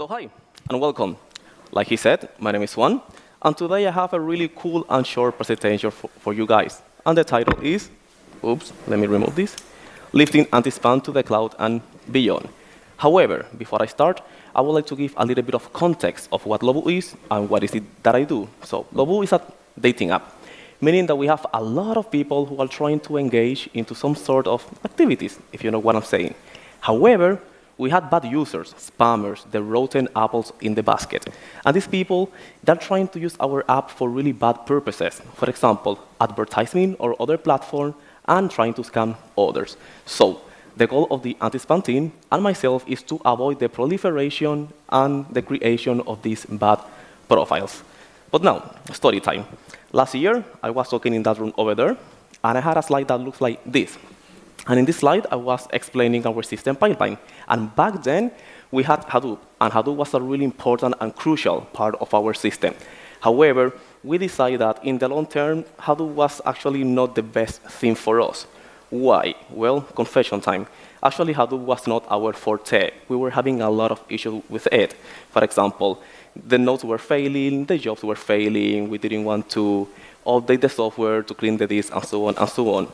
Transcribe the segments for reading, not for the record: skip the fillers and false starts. So hi, and welcome. Like he said, my name is Juan, and today I have a really cool and short presentation for you guys. And the title is, oops, let me remove this, Lifting AntiSpam to the Cloud and Beyond. However, before I start, I would like to give a little bit of context of what Lobu is and what is it that I do. So Lobu is a dating app, meaning that we have a lot of people who are trying to engage into some sort of activities, if you know what I'm saying. However, we had bad users, spammers, the rotten apples in the basket. And these people, they're trying to use our app for really bad purposes. For example, advertising or other platform, and trying to scam others. So the goal of the anti-spam team and myself is to avoid the proliferation and the creation of these bad profiles. But now, story time. Last year, I was talking in that room over there, and I had a slide that looks like this. And in this slide, I was explaining our system pipeline. And back then, we had Hadoop. And Hadoop was a really important and crucial part of our system. However, we decided that in the long term, Hadoop was actually not the best thing for us. Why? Well, confession time. Actually, Hadoop was not our forte. We were having a lot of issues with it. For example, the nodes were failing, the jobs were failing, we didn't want to update the software to clean the disk, and so on, and so on.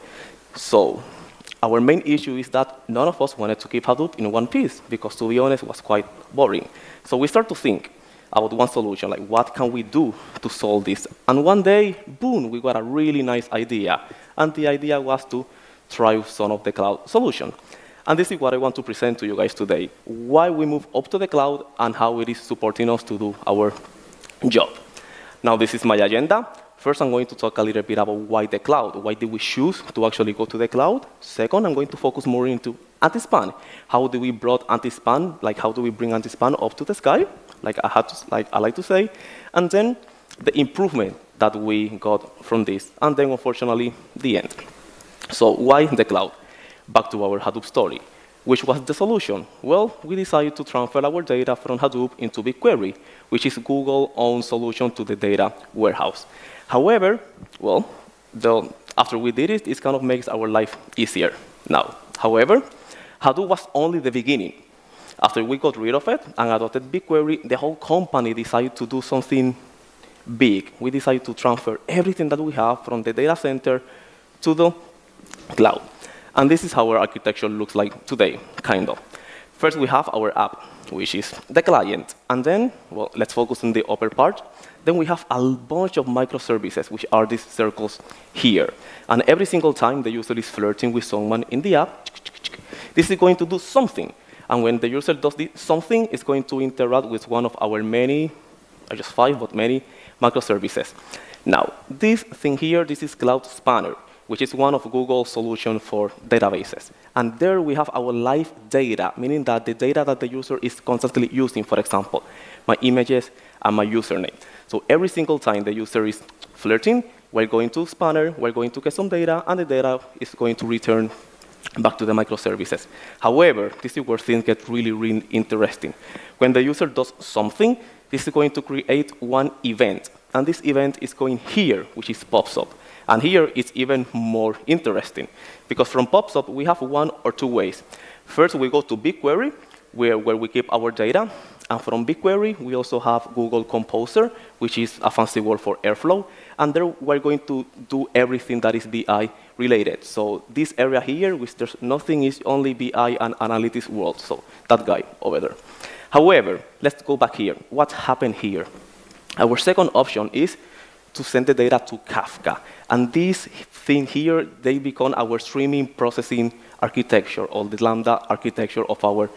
So our main issue is that none of us wanted to keep Hadoop in one piece, because to be honest, it was quite boring. So we started to think about one solution, like what can we do to solve this? And one day, boom, we got a really nice idea. And the idea was to try some of the cloud solution. And this is what I want to present to you guys today, why we move up to the cloud and how it is supporting us to do our job. Now, this is my agenda. First, I'm going to talk a little bit about why the cloud. Why did we choose to actually go to the cloud? Second, I'm going to focus more into AntiSpam. How do we brought AntiSpam? Like, how do we bring AntiSpam up to the sky? Like I like to say. And then the improvement that we got from this. And then, unfortunately, the end. So why the cloud? Back to our Hadoop story. Which was the solution? Well, we decided to transfer our data from Hadoop into BigQuery, which is Google's own solution to the data warehouse. However, well, after we did it, it kind of makes our life easier now. However, Hadoop was only the beginning. After we got rid of it and adopted BigQuery, the whole company decided to do something big. We decided to transfer everything that we have from the data center to the cloud. And this is how our architecture looks like today, kind of. First, we have our app, which is the client. And then, well, let's focus on the upper part. Then we have a bunch of microservices, which are these circles here. And every single time the user is flirting with someone in the app, this is going to do something. And when the user does this something, it's going to interact with one of our many, or just five, but many microservices. Now, this thing here, this is Cloud Spanner, which is one of Google's solutions for databases. And there we have our live data, meaning that the data that the user is constantly using, for example, my images and my username. So every single time the user is flirting, we're going to Spanner, we're going to get some data, and the data is going to return back to the microservices. However, this is where things get really, really interesting. When the user does something, this is going to create one event. And this event is going here, which is PubSub. And here, it's even more interesting, because from PubSub, we have one or two ways. First, we go to BigQuery, where we keep our data. And from BigQuery, we also have Google Composer, which is a fancy word for Airflow. And there, we're going to do everything that is BI related. So this area here, which there's nothing, is only BI and analytics world. So that guy over there. However, let's go back here. What happened here? Our second option is to send the data to Kafka. And this thing here, they become our streaming processing architecture, or the Lambda architecture of our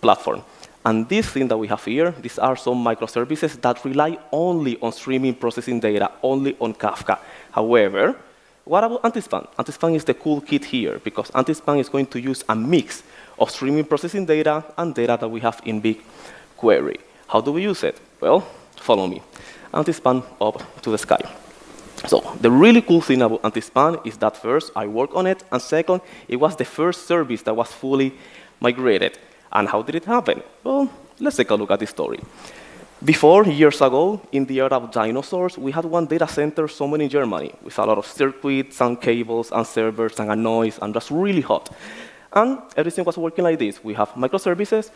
platform. And this thing that we have here, these are some microservices that rely only on streaming processing data, only on Kafka. However, what about AntiSpam? AntiSpam is the cool kid here, because AntiSpam is going to use a mix of streaming processing data and data that we have in BigQuery. How do we use it? Well, follow me. AntiSpam up to the sky. So the really cool thing about AntiSpam is that first, I worked on it, and second, it was the first service that was fully migrated. And how did it happen? Well, let's take a look at this story. Before, years ago, in the era of dinosaurs, we had one data center somewhere in Germany with a lot of circuits and cables and servers and a noise, and that's really hot. And everything was working like this. We have microservices,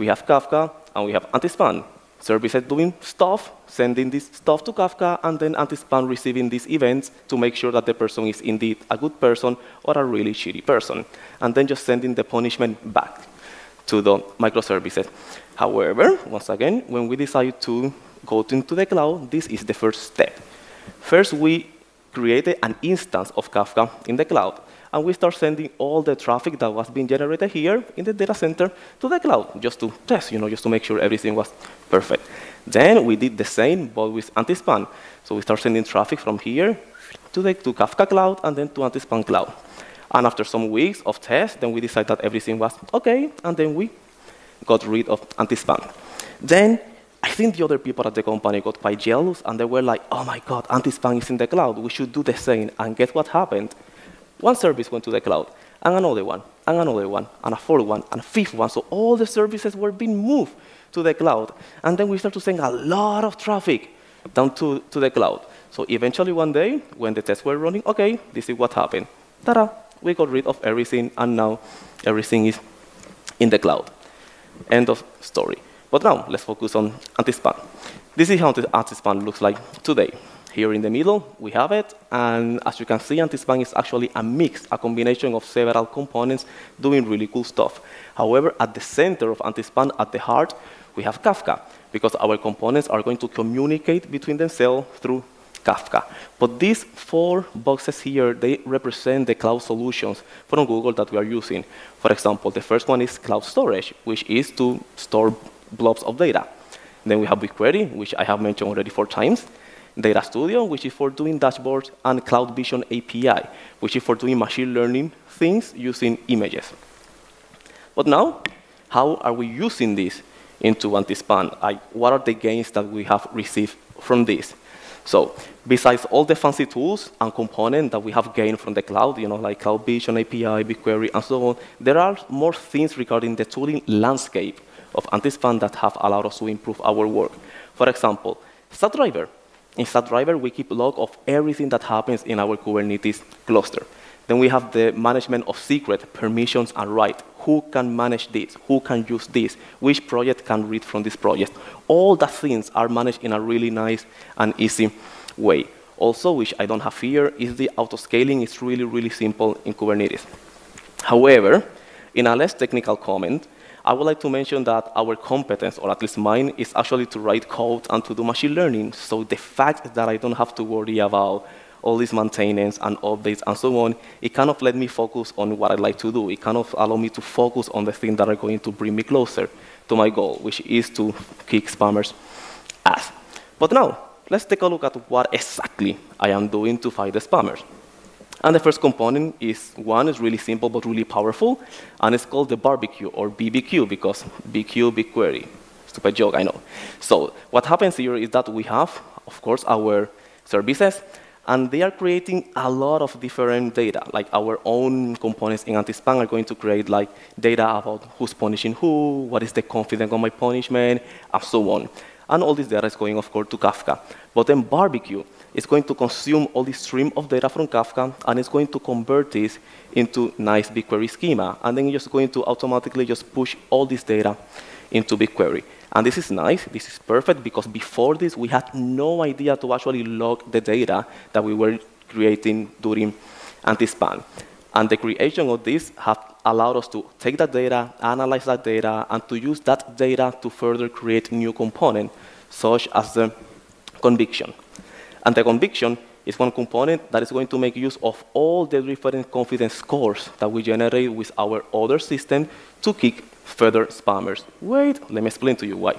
we have Kafka, and we have AntiSpam. Services doing stuff, sending this stuff to Kafka, and then AntiSpam receiving these events to make sure that the person is indeed a good person or a really shitty person, and then just sending the punishment back to the microservices. However, once again, when we decide to go into the cloud, this is the first step. First, we created an instance of Kafka in the cloud, and we start sending all the traffic that was being generated here in the data center to the cloud, just to test, just to make sure everything was perfect. Then we did the same, but with AntiSpam. So we start sending traffic from here to Kafka Cloud and then to AntiSpam Cloud. And after some weeks of tests, then we decided that everything was OK, and then we got rid of AntiSpam. Then I think the other people at the company got quite jealous, and they were like, oh my god, AntiSpam is in the cloud. We should do the same. And guess what happened? One service went to the cloud, and another one, and another one, and a fourth one, and a fifth one. So all the services were being moved to the cloud. And then we started to send a lot of traffic down to the cloud. So eventually one day, when the tests were running, OK, this is what happened. Ta-da, we got rid of everything, and now everything is in the cloud. End of story. But now, let's focus on AntiSpam. This is how AntiSpam looks like today. Here in the middle, we have it. And as you can see, AntiSpam is actually a mix, a combination of several components doing really cool stuff. However, at the center of AntiSpam, at the heart, we have Kafka, because our components are going to communicate between themselves through Kafka. But these four boxes here, they represent the cloud solutions from Google that we are using. For example, the first one is Cloud Storage, which is to store blobs of data. Then we have BigQuery, which I have mentioned already 4 times. Data Studio, which is for doing dashboards, and Cloud Vision API, which is for doing machine learning things using images. But now, how are we using this into AntiSpam? What are the gains that we have received from this? So besides all the fancy tools and components that we have gained from the cloud, like Cloud Vision API, BigQuery, and so on, there are more things regarding the tooling landscape of AntiSpam that have allowed us to improve our work. For example, Stackdriver. In Stackdriver, we keep log of everything that happens in our Kubernetes cluster. Then we have the management of secrets, permissions, and rights. Who can manage this? Who can use this? Which project can read from this project? All the things are managed in a really nice and easy way. Also, which I don't have here, is the auto-scaling. It's really, really simple in Kubernetes. However, in a less technical comment, I would like to mention that our competence, or at least mine, is actually to write code and to do machine learning. So the fact that I don't have to worry about all this maintenance and updates and so on, it kind of let me focus on what I like to do. It kind of allowed me to focus on the things that are going to bring me closer to my goal, which is to kick spammers' ass. But now, let's take a look at what exactly I am doing to fight the spammers. And the first component is one, it's really simple but really powerful, and it's called the barbecue, or BBQ, because BQ, BigQuery. Stupid joke, I know. So what happens here is that we have, of course, our services, and they are creating a lot of different data. Like our own components in AntiSpam are going to create like data about who's punishing who, what is the confidence on my punishment, and so on. And all this data is going, of course, to Kafka. But then barbecue is going to consume all this stream of data from Kafka, and it's going to convert this into nice BigQuery schema. And then you're just going to automatically just push all this data into BigQuery. And this is nice. This is perfect, because before this, we had no idea to actually log the data that we were creating during AntiSpam. And the creation of this has allowed us to take that data, analyze that data, and to use that data to further create new components, such as the Conviction. And the Conviction is one component that is going to make use of all the different confidence scores that we generate with our other system to kick further spammers. Wait, let me explain to you why.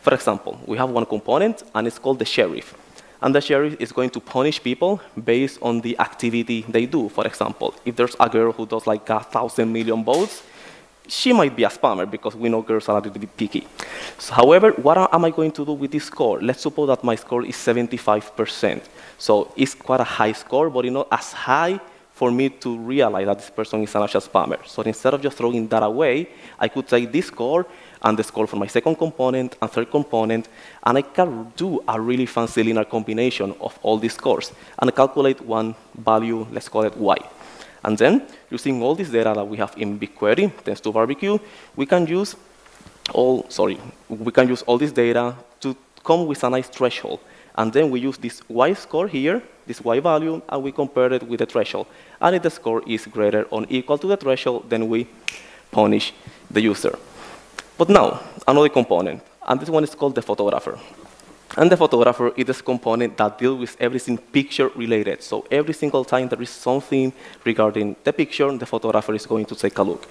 For example, we have one component, and it's called the Sheriff. And the Sheriff is going to punish people based on the activity they do. For example, if there's a girl who does like 1,000 million votes, she might be a spammer, because we know girls are a little bit picky. So, however, what am I going to do with this score? Let's suppose that my score is 75%. So it's quite a high score, but it's not as high for me to realize that this person is an actual spammer. So instead of just throwing that away, I could take this score and the score for my second component and third component, and I can do a really fancy linear combination of all these scores and calculate one value, let's call it Y. And then, using all this data that we have in BigQuery, thanks to Barbecue, we can use we can use all this data to come with a nice threshold. And then we use this Y score here, this Y value, and we compare it with the threshold. And if the score is greater or equal to the threshold, then we punish the user. But now, another component, and this one is called the photographer. And the photographer is this component that deals with everything picture-related. So every single time there is something regarding the picture, the photographer is going to take a look.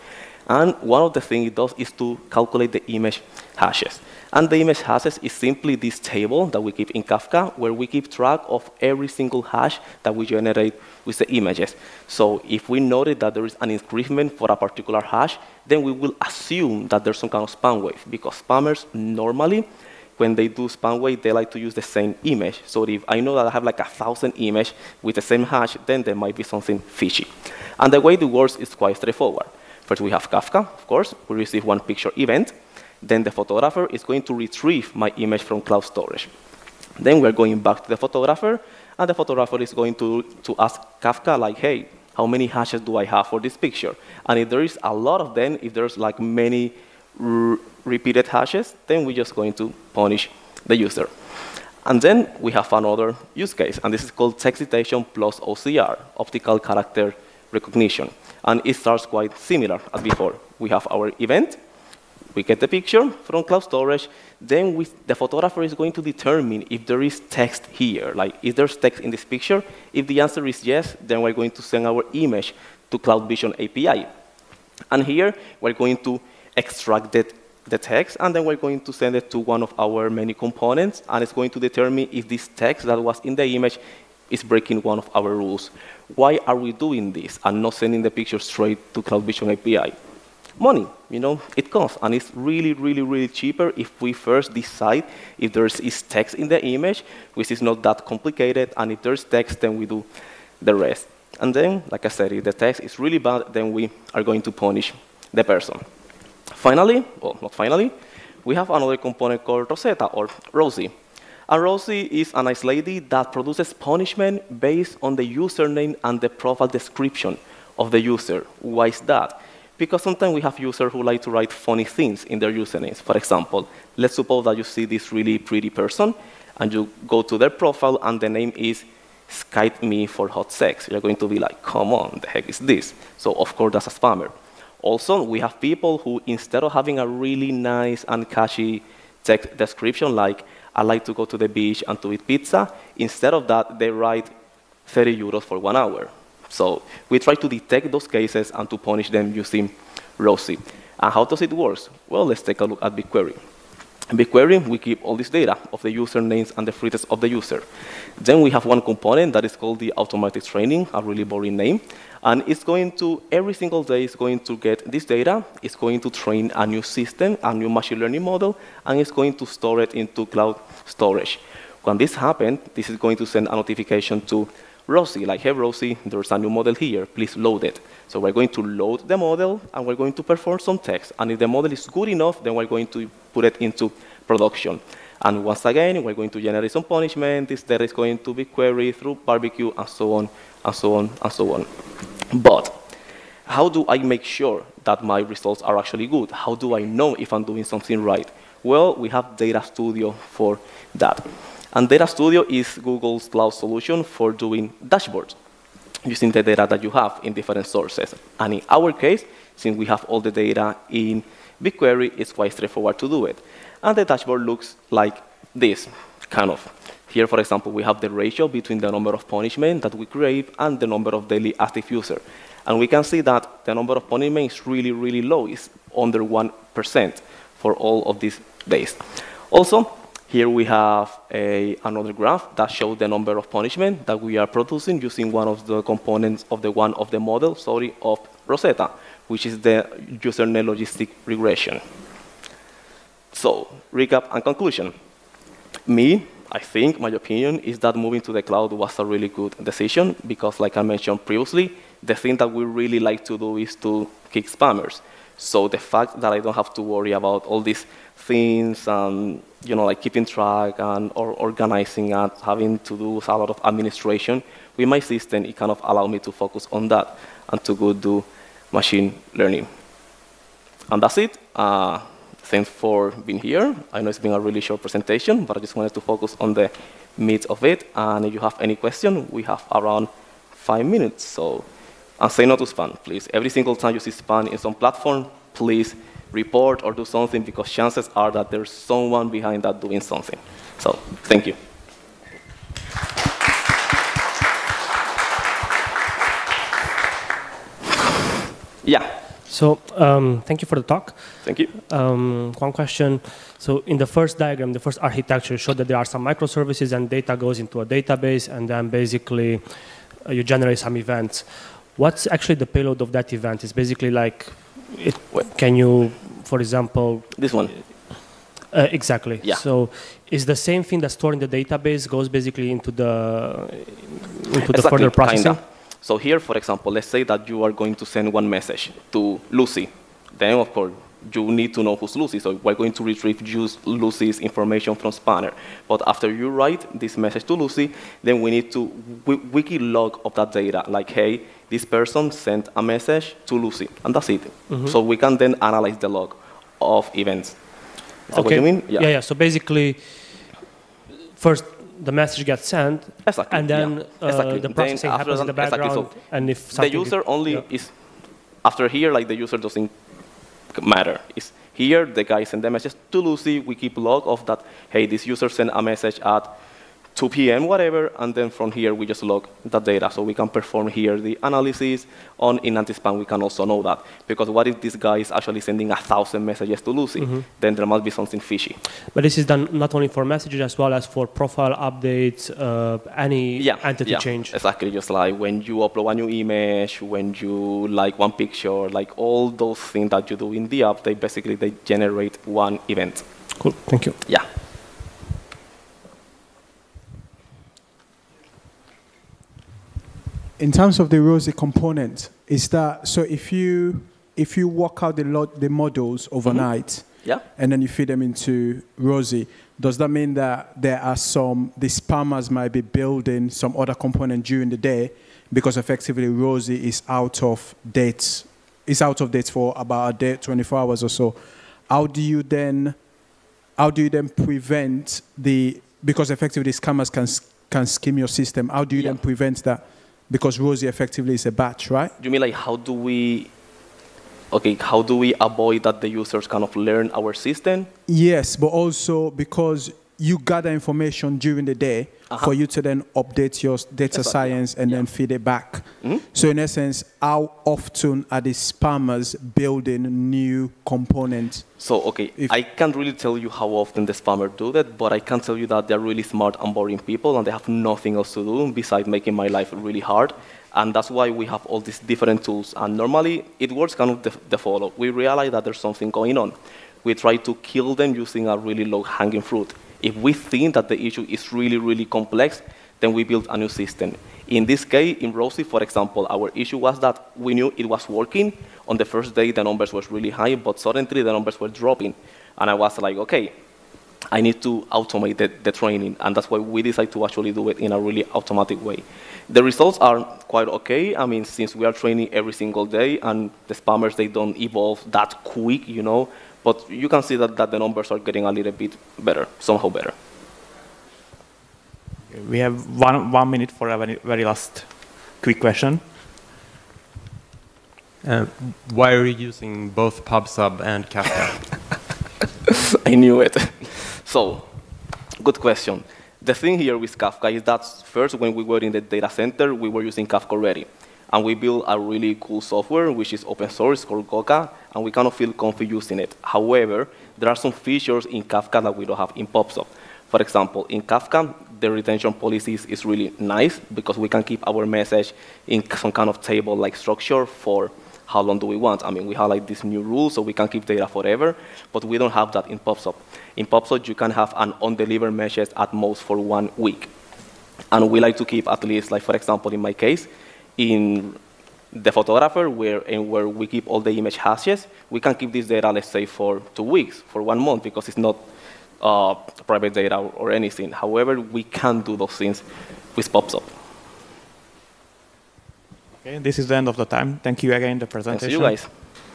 And one of the things it does is to calculate the image hashes. And the image hashes is simply this table that we keep in Kafka, where we keep track of every single hash that we generate with the images. So if we notice that there is an increment for a particular hash, then we will assume that there's some kind of spam wave, because spammers normally, when they do spam wave, they like to use the same image. So if I know that I have like 1,000 images with the same hash, then there might be something fishy. And the way it works is quite straightforward. First, we have Kafka, of course. We receive one picture event. Then the photographer is going to retrieve my image from Cloud Storage. Then we're going back to the photographer, and the photographer is going to ask Kafka, like, hey, how many hashes do I have for this picture? And if there is a lot of them, if there's like many repeated hashes, then we're just going to punish the user. And then we have another use case, and this is called text citation plus OCR, optical character recognition. And it starts quite similar as before. We have our event. We get the picture from Cloud Storage. Then the photographer is going to determine if there is text here, like if there's text in this picture. If the answer is yes, then we're going to send our image to Cloud Vision API. And here, we're going to extract the text, and then we're going to send it to one of our many components, and it's going to determine if this text that was in the image is breaking one of our rules. Why are we doing this and not sending the picture straight to Cloud Vision API? Money, you know, it costs, and it's really, really, really cheaper if we first decide if there is text in the image, which is not that complicated, and if there's text, then we do the rest. And then, like I said, if the text is really bad, then we are going to punish the person. Finally, well, not finally, we have another component called Rosetta, or Rosie. And Rosie is a nice lady that produces punishment based on the username and the profile description of the user. Why is that? Because sometimes we have users who like to write funny things in their usernames. For example, let's suppose that you see this really pretty person, and you go to their profile, and the name is Skype me for hot sex. You're going to be like, come on, the heck is this? So of course, that's a spammer. Also, we have people who, instead of having a really nice and catchy text description, like, I like to go to the beach and to eat pizza, instead of that, they write 30 euros for 1 hour. So we try to detect those cases and to punish them using Rosie. And how does it work? Well, let's take a look at BigQuery. In BigQuery, we keep all this data of the usernames and the freedoms of the user. Then we have one component that is called the automatic training, a really boring name. And it's going to, every single day, it's going to get this data. It's going to train a new system, a new machine learning model, and it's going to store it into Cloud Storage. When this happens, this is going to send a notification to Rosie, like, hey, Rosie, there's a new model here. Please load it. So we're going to load the model, and we're going to perform some tests. And if the model is good enough, then we're going to put it into production. And once again, we're going to generate some punishment. This data is going to be queried through BBQ, and so on, and so on, and so on. But how do I make sure that my results are actually good? How do I know if I'm doing something right? Well, we have Data Studio for that. And Data Studio is Google's cloud solution for doing dashboards using the data that you have in different sources. And in our case, since we have all the data in BigQuery, it's quite straightforward to do it. And the dashboard looks like this, kind of. Here, for example, we have the ratio between the number of punishments that we create and the number of daily active users. And we can see that the number of punishments is really, really low. It's under 1% for all of these days. Also, here we have another graph that shows the number of punishment that we are producing using one of the components of the model, sorry, of Rosetta, which is the username logistic regression. So, recap and conclusion. I think my opinion is that moving to the cloud was a really good decision because, like I mentioned previously, the thing that we really like to do is to kick spammers. So the fact that I don't have to worry about all these things and like keeping track and organizing and having to do a lot of administration with my system, it kind of allowed me to focus on that and to go do machine learning. And that's it. Thanks for being here. I know it's been a really short presentation, but I just wanted to focus on the meat of it. And if you have any question, we have around 5 minutes. So, and say no to spam, please. Every single time you see spam in some platform, please report or do something, because chances are that there's someone behind that doing something. So, thank you. Yeah. So thank you for the talk. Thank you. One question. So in the first diagram, the first architecture showed that there are some microservices and data goes into a database, and then basically you generate some events. What's actually the payload of that event? It's basically like, can you, for example... This one. Exactly. Yeah. So is the same thing that's stored in the database goes basically into the, exactly, further processing? Kinda. So here, for example, let's say that you are going to send one message to Lucy. Then, of course, you need to know who's Lucy. So we're going to retrieve Lucy's information from Spanner. But after you write this message to Lucy, then we need to wiki log of that data. Like, hey, this person sent a message to Lucy. And that's it. Mm-hmm. So we can then analyze the log of events. Is that what you mean? Yeah. Yeah, yeah. So basically, first, the message gets sent, exactly, and then the processing then happens in the background. Exactly. So and if the user only is after here, like the user doesn't matter. It's here the guy sent the message to Lucy. We keep log of that. Hey, this user sent a message at 2 p.m. whatever, and then from here we just log that data. So we can perform here the analysis on in AntiSpam. We can also know that, because what if this guy is actually sending 1,000 messages to Lucy? Mm-hmm. Then there must be something fishy. But this is done not only for messages as well as for profile updates, any entity change. Exactly, just like when you upload a new image, when you like one picture, like all those things that you do in the app, they basically they generate one event. Cool. Thank you. Yeah. In terms of the Rosie component, is that so? If you work out the models overnight, and then you feed them into Rosie, does that mean that there are the spammers might be building some other component during the day, because effectively Rosie is out of date. It's out of date for about a day, 24 hours or so. How do you then prevent the, because effectively scammers can skim your system? How do you then prevent that? Because Rosie effectively is a batch, right? You mean like how do we avoid that the users kind of learn our system? Yes, but also because you gather information during the day for you to then update your data science and then feed it back. Mm-hmm. So in essence, how often are the spammers building new components? So I can't really tell you how often the spammers do that, but I can tell you that they're really smart and boring people, and they have nothing else to do besides making my life really hard. And that's why we have all these different tools. And normally, it works kind of the follow. We realize that there's something going on. We try to kill them using a really low-hanging fruit. If we think that the issue is really, really complex, then we build a new system. In this case, in Rosie, for example, our issue was that we knew it was working. On the first day, the numbers were really high, but suddenly the numbers were dropping. And I was like, OK, I need to automate the training. And that's why we decided to actually do it in a really automatic way. The results are quite OK. I mean, since we are training every single day, and the spammers, they don't evolve that quick, you know. But you can see that the numbers are getting a little bit better, somehow better. We have one minute for a very last quick question. Why are you using both PubSub and Kafka? I knew it. So, good question. The thing here with Kafka is that first, when we were in the data center, we were using Kafka already. And we built a really cool software, which is open source, called Goka, and we kind of feel comfy using it. However, there are some features in Kafka that we don't have in PubSub. For example, in Kafka, the retention policies is really nice, because we can keep our message in some kind of table-like structure for how long do we want. I mean, we have like this new rule, so we can keep data forever, but we don't have that in PubSub. In PubSub, you can have an undelivered message at most for 1 week. And we like to keep at least, like for example, in my case, in the Photographer, where we keep all the image hashes, we can keep this data, let's say, for 2 weeks, for 1 month, because it's not private data or anything. However, we can do those things with PubSub. Okay, this is the end of the time. Thank you again for the presentation. Thanks to you guys.